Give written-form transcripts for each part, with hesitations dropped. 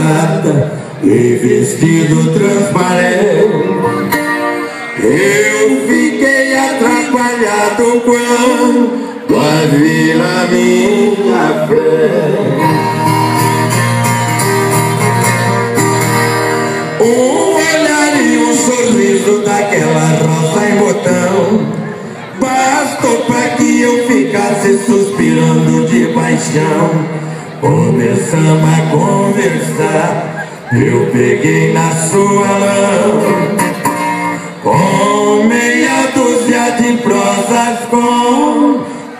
regata e vestido transparente. Eu fiquei atrapalhado quando a vi na minha frente. Um olhar e um sorriso daquela rosa em botão bastou pra que eu ficasse suspirando de paixão. Começamos a conversar, eu peguei na sua mão, com meia dúzia de prosas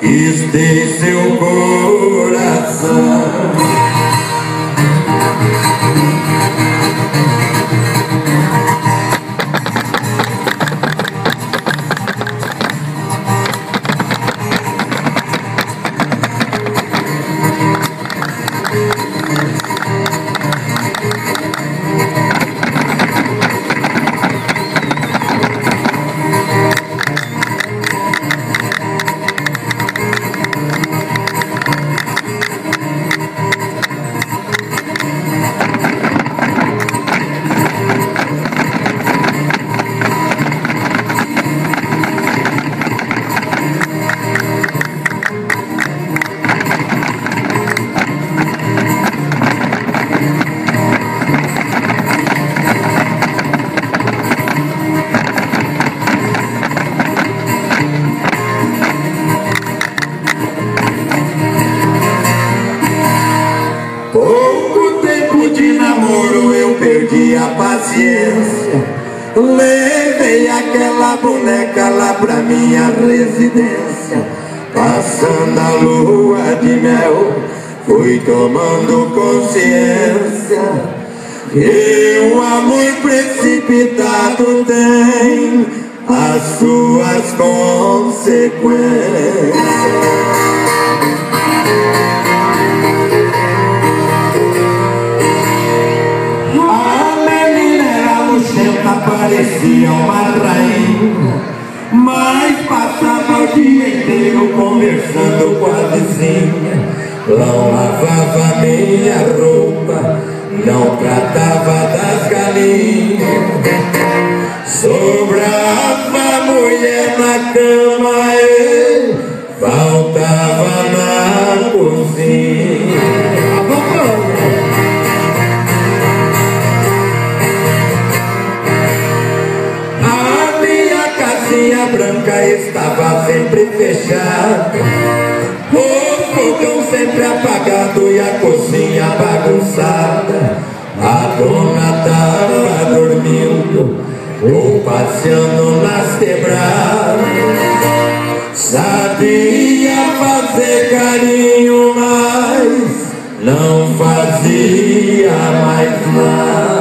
conquistei seu coração. Perdi a paciência, levei aquela boneca lá pra minha residência. Passando a lua de mel, fui tomando consciência que o amor precipitado tem as suas consequências. Parecia uma rainha, mas passava o dia inteiro conversando com a vizinha. Não lavava minha roupa, não tratava das galinhas. Sobrava mulher na cama e faltava na cozinha. Branca estava sempre fechada, o fogão sempre apagado e a cozinha bagunçada. A dona estava dormindo ou passeando nas quebradas. Sabia fazer carinho, mas não fazia mais nada.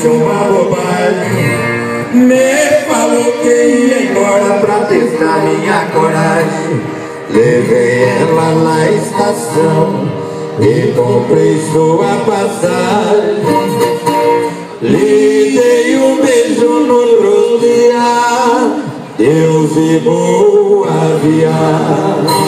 Uma bobagem, me falou que ia embora pra testar minha coragem. Levei ela na estação e comprei sua passagem. Lhe dei um beijo no rosto e adeus e boa viagem.